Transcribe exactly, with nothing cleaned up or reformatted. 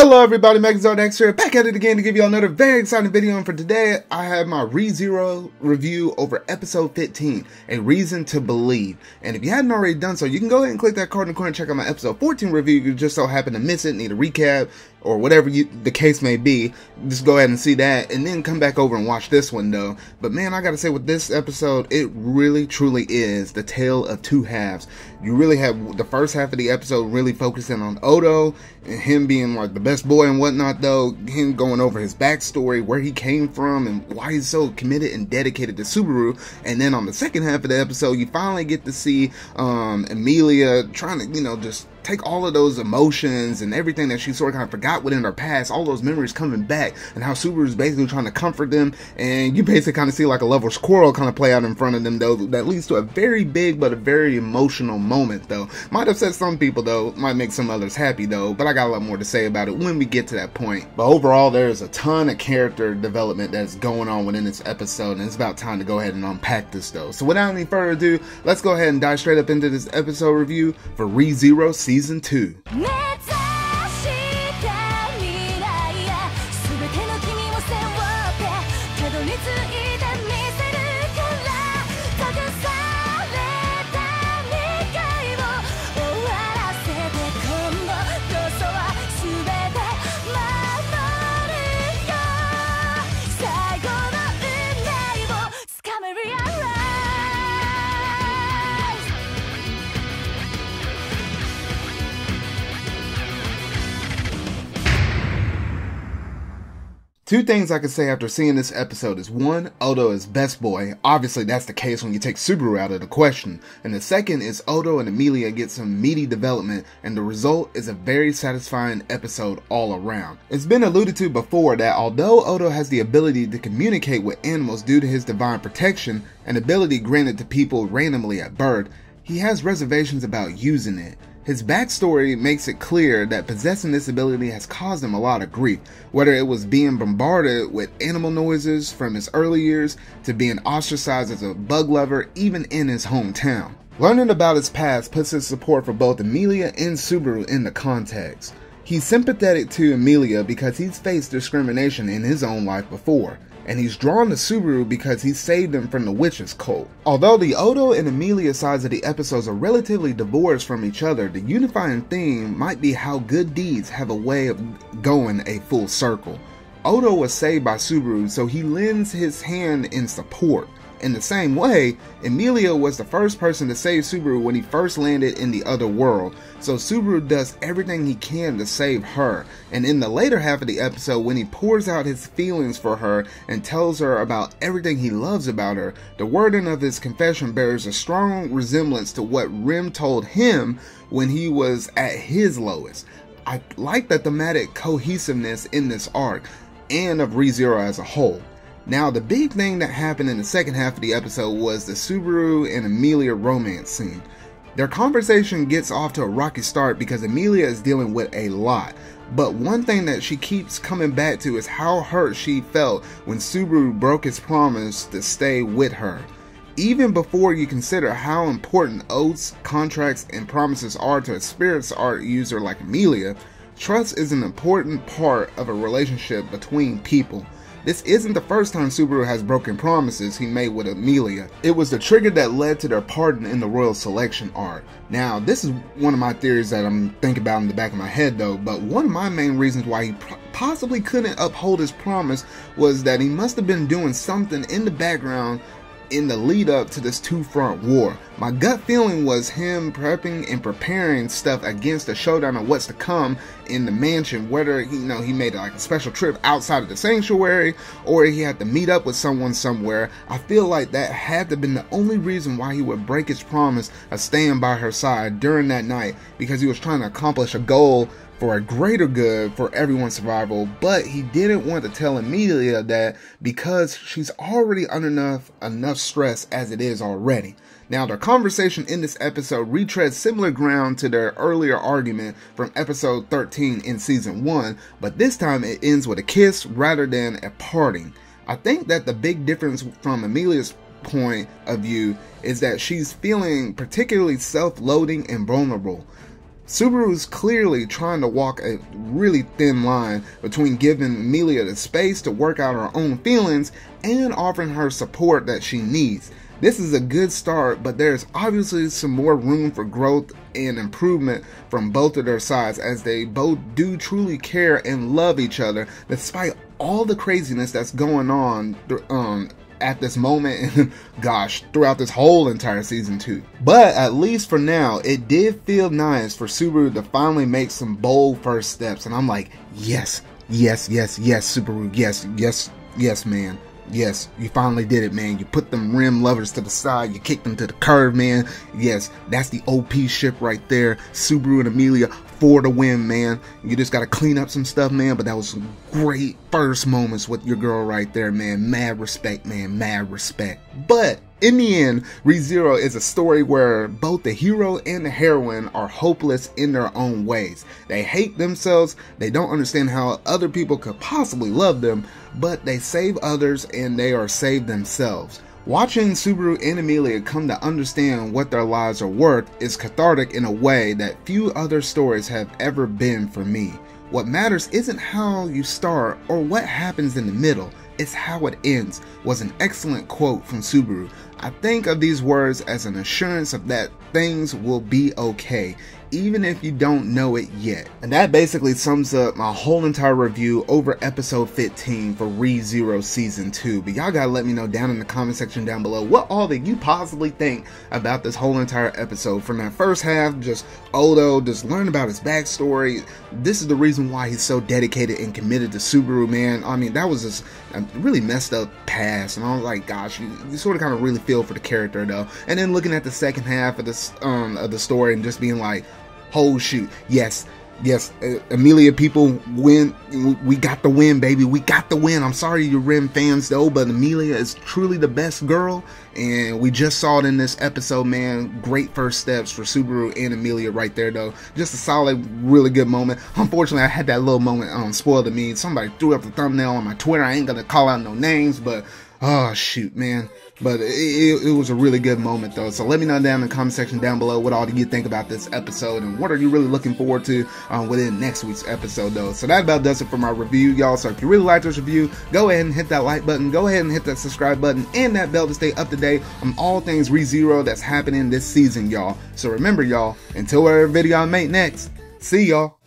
Hello everybody, MegaZoneX here, back at it again to give you all another very exciting video, and for today I have my Re:Zero review over episode fifteen, A Reason to Believe. And if you hadn't already done so, you can go ahead and click that card in the corner and check out my episode fourteen review if you just so happen to miss it, need a recap, or whatever you, the case may be. Just go ahead and see that, and then come back over and watch this one though. But man, I gotta say, with this episode, it really truly is the tale of two halves. You really have the first half of the episode really focusing on Otto, and him being like the The best boy and whatnot, though, him going over his backstory, where he came from, and why he's so committed and dedicated to Subaru. And then on the second half of the episode, you finally get to see um, Emilia trying to, you know, just take all of those emotions and everything that she sort of kind of forgot within her past, all those memories coming back, and how Subaru's basically trying to comfort them. And you basically kind of see like a lover's quarrel kind of play out in front of them, though, that leads to a very big but a very emotional moment, though. Might upset some people, though, might make some others happy, though, but I got a lot more to say about it when we get to that point. But overall, there's a ton of character development that's going on within this episode, and it's about time to go ahead and unpack this, though. So without any further ado, let's go ahead and dive straight up into this episode review for Re:Zero Season Season two. Two things I can say after seeing this episode is, one, Otto is best boy. Obviously, that's the case when you take Subaru out of the question. And the second is Otto and Emilia get some meaty development, and the result is a very satisfying episode all around. It's been alluded to before that although Otto has the ability to communicate with animals due to his divine protection, an ability granted to people randomly at birth, he has reservations about using it. His backstory makes it clear that possessing this ability has caused him a lot of grief, whether it was being bombarded with animal noises from his early years, to being ostracized as a bug lover even in his hometown. Learning about his past puts his support for both Emilia and Subaru in the context. He's sympathetic to Emilia because he's faced discrimination in his own life before, and he's drawn to Subaru because he saved him from the witch's cult. Although the Otto and Emilia sides of the episodes are relatively divorced from each other, the unifying theme might be how good deeds have a way of going a full circle. Otto was saved by Subaru, so he lends his hand in support. In the same way, Emilia was the first person to save Subaru when he first landed in the other world, so Subaru does everything he can to save her. And in the later half of the episode, when he pours out his feelings for her and tells her about everything he loves about her, the wording of his confession bears a strong resemblance to what Rem told him when he was at his lowest. I like the thematic cohesiveness in this arc, and of Re:Zero as a whole. Now, the big thing that happened in the second half of the episode was the Subaru and Emilia romance scene. Their conversation gets off to a rocky start because Emilia is dealing with a lot, but one thing that she keeps coming back to is how hurt she felt when Subaru broke his promise to stay with her. Even before you consider how important oaths, contracts, and promises are to a spirits art user like Emilia, trust is an important part of a relationship between people. This isn't the first time Subaru has broken promises he made with Emilia. It was the trigger that led to their pardon in the Royal Selection arc. Now, this is one of my theories that I'm thinking about in the back of my head, though, but one of my main reasons why he possibly couldn't uphold his promise was that he must have been doing something in the background in the lead up to this two-front war. My gut feeling was him prepping and preparing stuff against the showdown of what's to come in the mansion, whether you know he made like a special trip outside of the sanctuary or he had to meet up with someone somewhere. I feel like that had to have been the only reason why he would break his promise of staying by her side during that night, because he was trying to accomplish a goal for a greater good for everyone's survival, but he didn't want to tell Emilia that because she's already under enough, enough stress as it is already. Now, their conversation in this episode retreads similar ground to their earlier argument from episode thirteen in season one, but this time it ends with a kiss rather than a parting. I think that the big difference from Emilia's point of view is that she's feeling particularly self-loathing and vulnerable. Subaru's clearly trying to walk a really thin line between giving Emilia the space to work out her own feelings and offering her support that she needs. This is a good start, but there's obviously some more room for growth and improvement from both of their sides, as they both do truly care and love each other despite all the craziness that's going on um, at this moment and gosh, throughout this whole entire season two. But at least for now, it did feel nice for Subaru to finally make some bold first steps, and I'm like, yes, yes, yes, yes, Subaru, yes, yes, yes, man. Yes, you finally did it, man. You put them Rem lovers to the side. You kicked them to the curb, man. Yes, that's the O P ship right there. Subaru and Emilia for the win, man. You just got to clean up some stuff, man. But that was some great first moments with your girl right there, man. Mad respect, man. Mad respect. But in the end, Re:Zero is a story where both the hero and the heroine are hopeless in their own ways. They hate themselves, they don't understand how other people could possibly love them, but they save others and they are saved themselves. Watching Subaru and Emilia come to understand what their lives are worth is cathartic in a way that few other stories have ever been for me. What matters isn't how you start or what happens in the middle, it's how it ends, was an excellent quote from Subaru. I think of these words as an assurance of that things will be okay, even if you don't know it yet. And that basically sums up my whole entire review over episode fifteen for Re:Zero season two. But y'all gotta let me know down in the comment section down below what all that you possibly think about this whole entire episode. From that first half, just Otto, just learn about his backstory. This is the reason why he's so dedicated and committed to Subaru, man. I mean, that was just a really messed up past, and I was like, gosh, you, you sort of kind of really feel for the character though. And then looking at the second half of this um of the story and just being like, oh shoot, yes, yes, uh, Emilia people win, we got the win, baby, we got the win. I'm sorry you Rem fans though, but Emilia is truly the best girl, and we just saw it in this episode, man. Great first steps for Subaru and Emilia right there though. Just a solid, really good moment. Unfortunately, I had that little moment um, spoiled to me. Somebody threw up the thumbnail on my Twitter. I ain't gonna call out no names, but oh shoot, man. But it, it, it was a really good moment though. So let me know down in the comment section down below what all do you think about this episode, and what are you really looking forward to um, within next week's episode though. So that about does it for my review, y'all. So if you really liked this review, go ahead and hit that like button, go ahead and hit that subscribe button and that bell to stay up to date on all things Re:Zero that's happening this season, y'all. So remember, y'all, until whatever video I make next, see y'all.